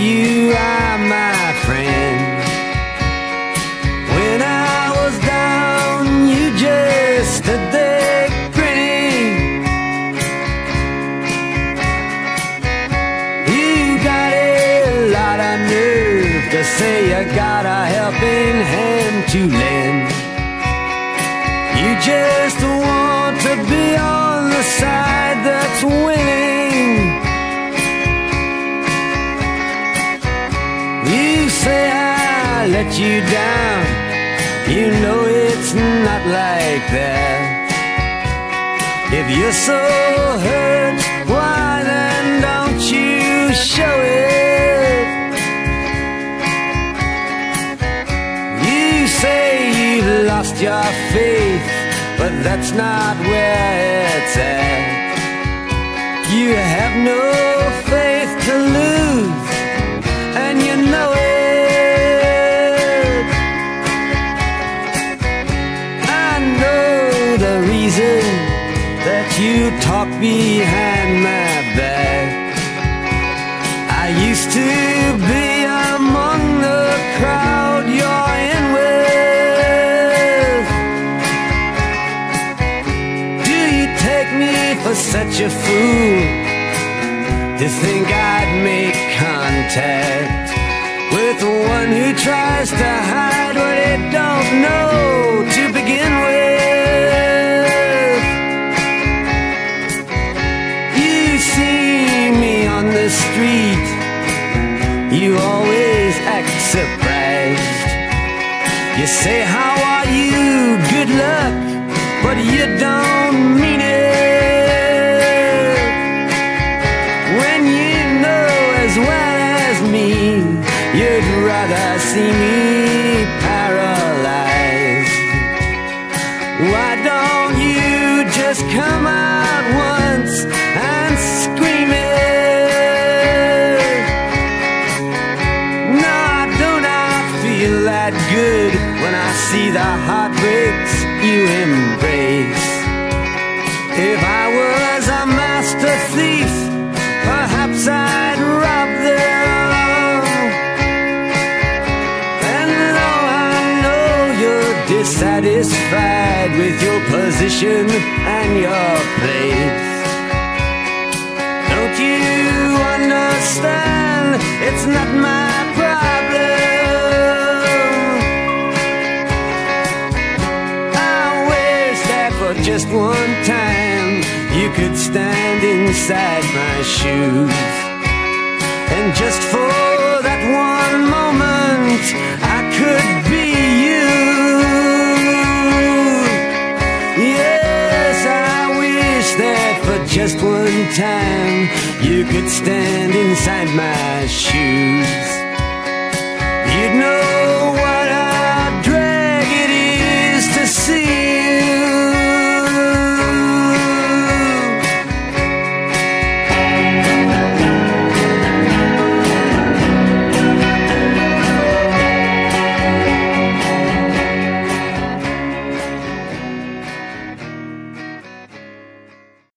you are my friend. When I was down, you just stood there grinning. You got a lot of nerve to say you got a helping hand to lend. You just want to be on the side that's winning. You say I let you down, you know it's not like that. If you're so hurt, why then don't you show it? You say you've lost your faith, but that's not where it's at. You have no faith to lose, and you know it. I know the reason that you talk behind my back. I used to be among the crowd you're in with. Do you take me for such a fool to think I'd make contact with the one who tries to hide what it don't know to begin with? You see me on the street, you always act surprised. You say, how are you? Good luck, but you don't mean it. You'd rather see me paralyzed. Why don't you just come out once and scream it? No, I do not feel that good when I see the heartbreaks you embrace. If I was a master thief, perhaps I'd rob them. Dissatisfied with your position and your place, don't you understand? It's not my problem. I wish that for just one time you could stand inside my shoes, and just for that one moment I could be you. Yes, I wish that for just one time you could stand inside my shoes. You'd know